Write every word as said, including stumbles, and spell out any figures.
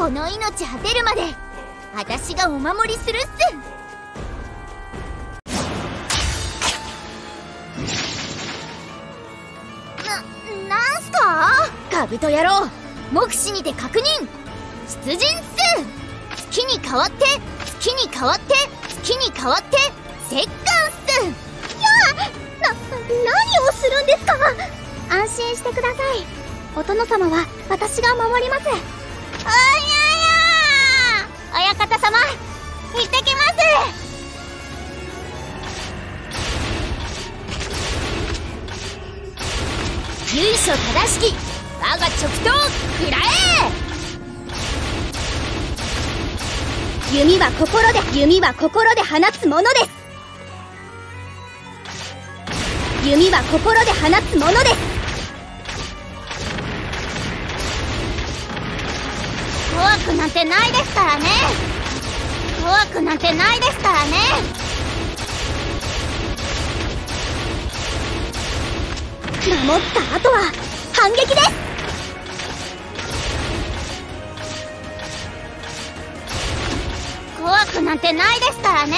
この命果てるまで私がお守りするっす。カブト野郎、目視にて確認。出陣っす。月に代わって月に代わって月に代わって折檻っす。いやな、何をするんですか。安心してください。お殿様は私が守ります。おやや親方様、行ってきます。由緒正しき我が直刀食らえ。弓は心で弓は心で放つものです。弓は心で放つものです。怖くなんてないですからね。怖くなんてないですからね。守った後は反撃です。怖くなんてないですからね。